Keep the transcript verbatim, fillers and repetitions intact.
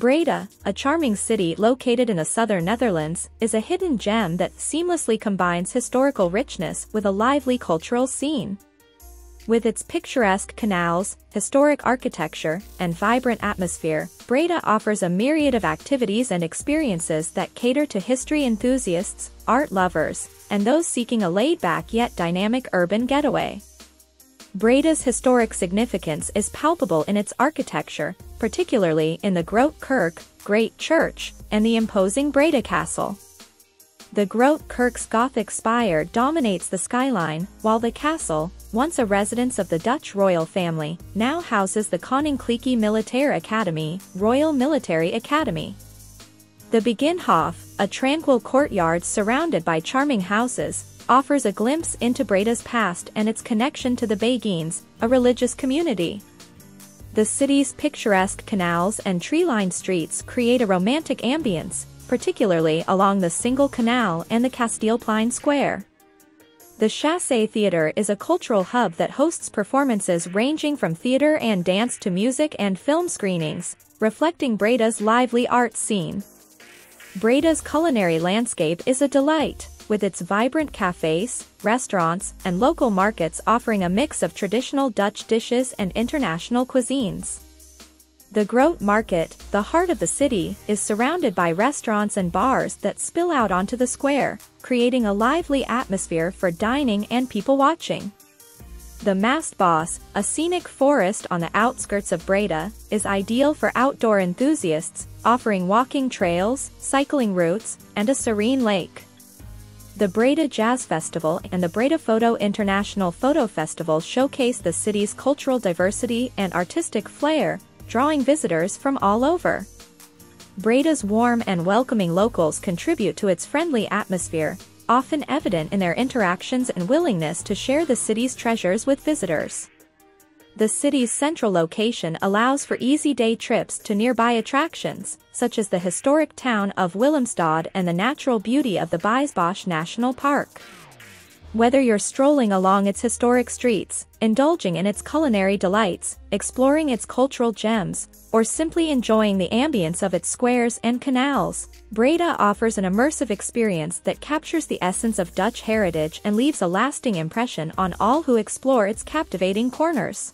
Breda, a charming city located in the southern Netherlands, is a hidden gem that seamlessly combines historical richness with a lively cultural scene. With its picturesque canals, historic architecture, and vibrant atmosphere, Breda offers a myriad of activities and experiences that cater to history enthusiasts, art lovers, and those seeking a laid-back yet dynamic urban getaway. Breda's historic significance is palpable in its architecture, particularly in the Grote Kerk, Great Church, and the imposing Breda Castle. The Grote Kerk's Gothic spire dominates the skyline, while the castle, once a residence of the Dutch royal family, now houses the Koninklijke Militaire Academy, Royal Military Academy. The Beginhof, a tranquil courtyard surrounded by charming houses, offers a glimpse into Breda's past and its connection to the Beguines, a religious community. The city's picturesque canals and tree-lined streets create a romantic ambience, particularly along the Singel Canal and the Castileplein Square. The Chassé Theatre is a cultural hub that hosts performances ranging from theatre and dance to music and film screenings, reflecting Breda's lively art scene. Breda's culinary landscape is a delight, with its vibrant cafes, restaurants, and local markets offering a mix of traditional Dutch dishes and international cuisines. The Grote Markt, the heart of the city, is surrounded by restaurants and bars that spill out onto the square, creating a lively atmosphere for dining and people watching. The Mastbos, a scenic forest on the outskirts of Breda, is ideal for outdoor enthusiasts, offering walking trails, cycling routes, and a serene lake. The Breda Jazz Festival and the Breda Photo International Photo Festival showcase the city's cultural diversity and artistic flair, drawing visitors from all over. Breda's warm and welcoming locals contribute to its friendly atmosphere, often evident in their interactions and willingness to share the city's treasures with visitors. The city's central location allows for easy day trips to nearby attractions, such as the historic town of Willemstad and the natural beauty of the Biesbosch National Park. Whether you're strolling along its historic streets, indulging in its culinary delights, exploring its cultural gems, or simply enjoying the ambience of its squares and canals, Breda offers an immersive experience that captures the essence of Dutch heritage and leaves a lasting impression on all who explore its captivating corners.